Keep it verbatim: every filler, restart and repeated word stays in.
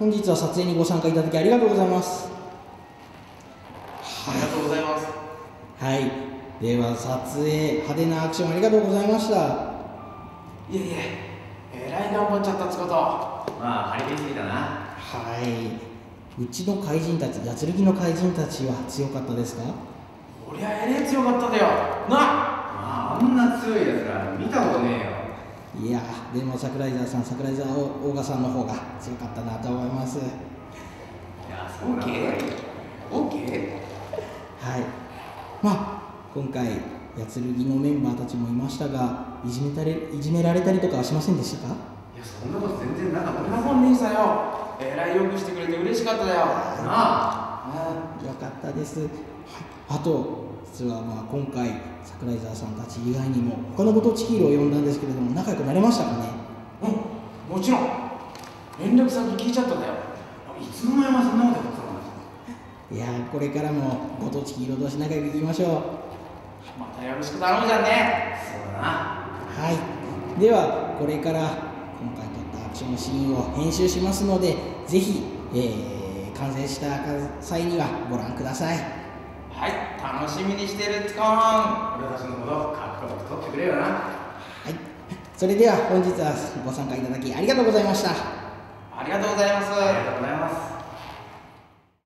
本日は撮影にご参加いただきありがとうございます。ありがとうございます。はい、では撮影、派手なアクションありがとうございました。いえいえ、えらい頑張っちゃったつこと。まあ、張り切りだな。はい。うちの怪人たち、やつるぎの怪人たちは強かったですか？こりゃえれ強かっただよ。な。まあ、あんな強いやつら見たことねえよ。いやでも桜井沢さん、桜井沢大賀さんの方が強かったなと思います。いや、そうなんだ。 OK、 はい、まあ今回やつるぎのメンバーたちもいましたが、いじめたれいじめられたりとかはしませんでしたか？いや、そんなこと全然なんか、俺の本人さよ、えらいよくしてくれて嬉しかっただよ。ああ、よかったです。はい、あと実はまあ今回桜井沢さんたち以外にも他のご当地ヒーローを呼んだんですけれども、仲良くなれましたかね？うん、もちろん連絡先聞いちゃったんだよ。いつの間にかそんなことやってたんだ。いやー、これからもご当地ヒーロー同士仲良くいきましょう。またよろしく頼むじゃんね。そうだな。はい、ではこれから今回撮ったアクションシーンを編集しますので、ぜひ、えー、完成した際にはご覧ください。はい、楽しみにしてるつこーん。俺たちのことかっこよく撮ってくれよな。はい、それでは本日はご参加いただきありがとうございました。ありがとうございます。ありがとうございます。